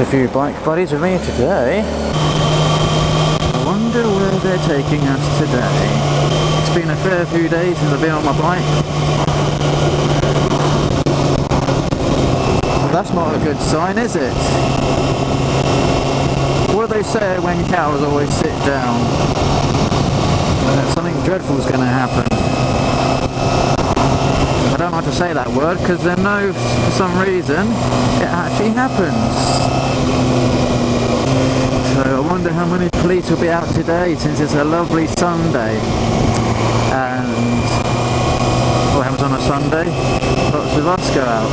a few bike buddies with me today. I wonder where they're taking us today. It's been a fair few days since I've been on my bike. Well, that's not a good sign, is it? What do they say when cows always sit down? Something dreadful's going to happen. I don't like to say that word because then for some reason it actually happens. So I wonder how many police will be out today since it's a lovely Sunday. And what happens on a Sunday? Lots of us go out.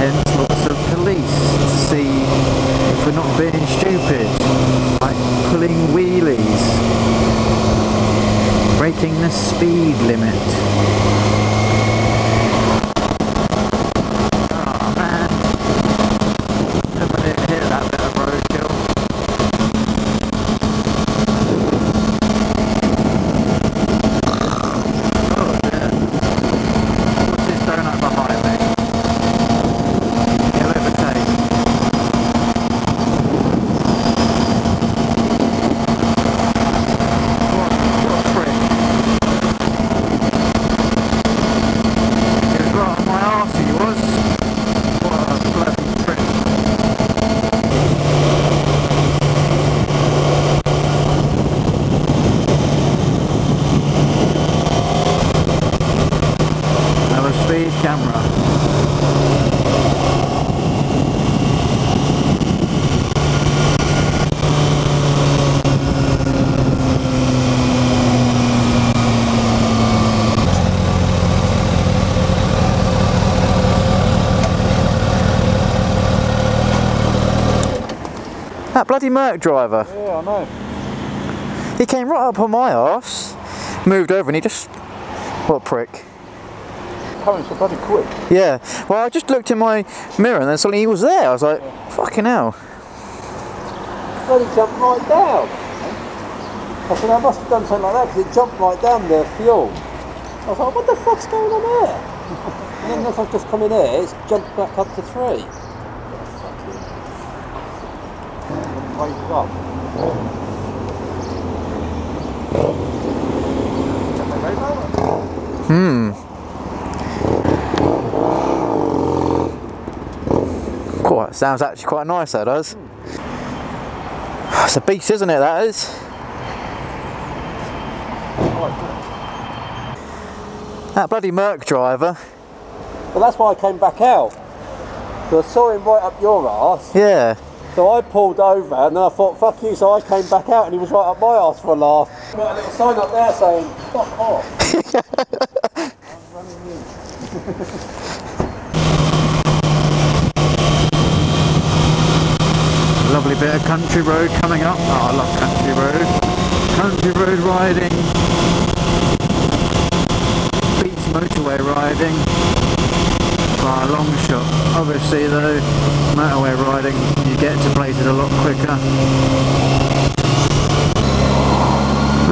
Hence lots of police to see if we're not being stupid, like pulling wheelies, breaking the speed limit. That bloody Merc driver. Yeah, I know. He came right up on my arse, moved over and he just... What a prick. Coming so bloody quick. Yeah. Well, I just looked in my mirror and then suddenly he was there. I was like, yeah. Fucking hell. Well, he jumped right down. I said, I must have done something like that because it jumped right down there, fuel. I was like, what the fuck's going on there? And then as I've just come in here, it's jumped back up to 3. Cool, that sounds actually quite nice, that does. It's a beast, isn't it, that is? That bloody Merc driver. Well, that's why I came back out. Because I saw him right up your arse. Yeah. So I pulled over and I thought, fuck you, so I came back out and he was right up my arse for a laugh. Got a little sign up there saying, fuck off. I'm running in. Lovely bit of country road coming up. Oh, I love country road. Country road riding. Beats motorway riding. By a long shot. Obviously though, motorway riding, get to places a lot quicker.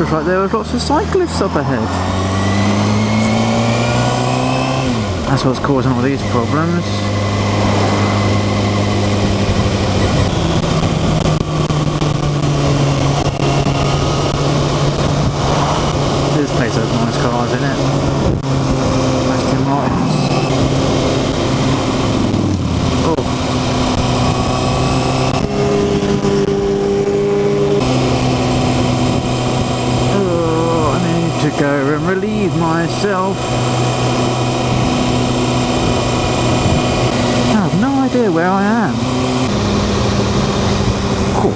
Looks like there was lots of cyclists up ahead. That's what's causing all these problems. This place has nice cars in it. Aston Martins. Go and relieve myself. I have no idea where I am. Cool.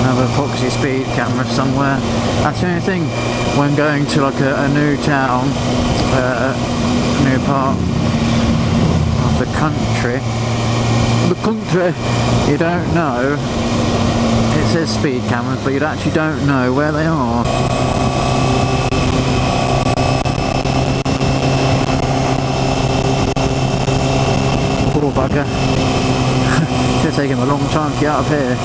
Another epoxy speed camera somewhere. That's the only thing when going to like a new town, a new part. The country, you don't know, it says speed cameras, but you actually don't know where they are. Poor bugger, it's taking him a long time to get out of here.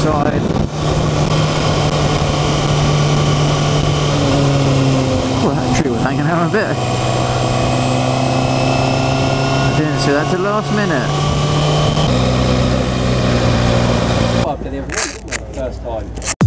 side. Well, that tree was hanging out a bit. I didn't see that till last minute. After the first time.